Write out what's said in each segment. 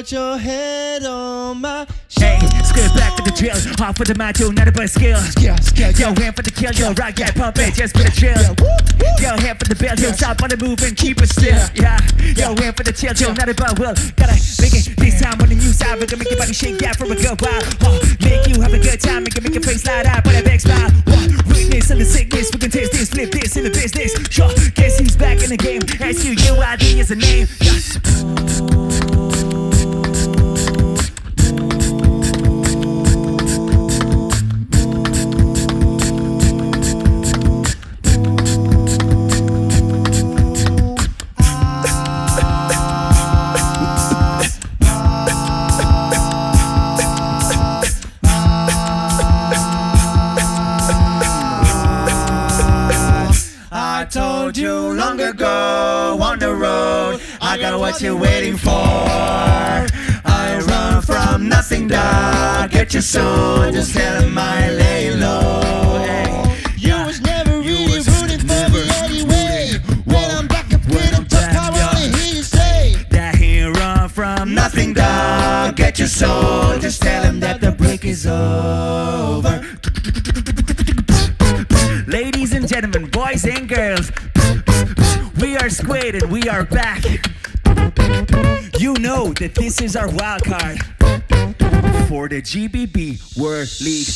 put your head on my shoulders. Hey, squid back to the drill. Hard for the mind, you not about skills. Yo, hand for the kill, yo, rock, yeah, pump it, just for the drill. Yo, hand for the bell, yo, stop on the move and keep it still. Yeah, yo, hand for the chill, yo, not about will. Gotta make it this time on the new side. We're gonna make your body shake out for a good while. Make you have a good time, make your face light up on that big smile. Witness on the sickness, we can taste this, flip this in the business. Sure, guess who's back in the game? SQUID is the name. Told you long ago on the road, I got what you're waiting for. I run from nothing, dog. Get you soon, just tell him I lay low. Hey, you was never really rooting for me anyway. When I'm back up with them, just I wanna hear you say that he run from nothing, dog. Get your soul, just tell him that the break is over. Ladies and gentlemen, boys and girls, we are SQUID and we are back. You know that this is our wild card for the GBB World League.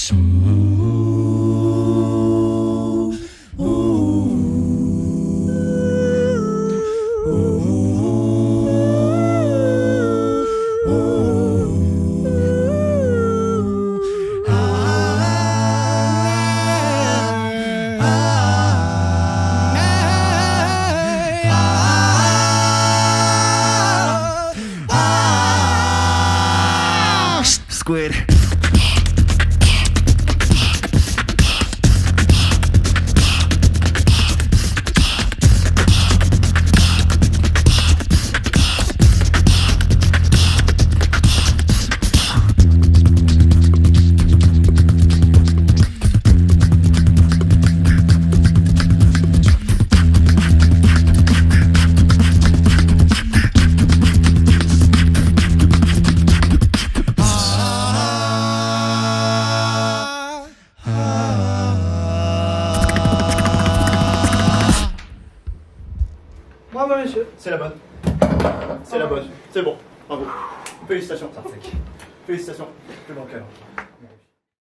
Squid. Bravo monsieur. C'est la bonne. C'est la bonne. C'est bon. Bravo. Félicitations. Félicitations. Le bancaire.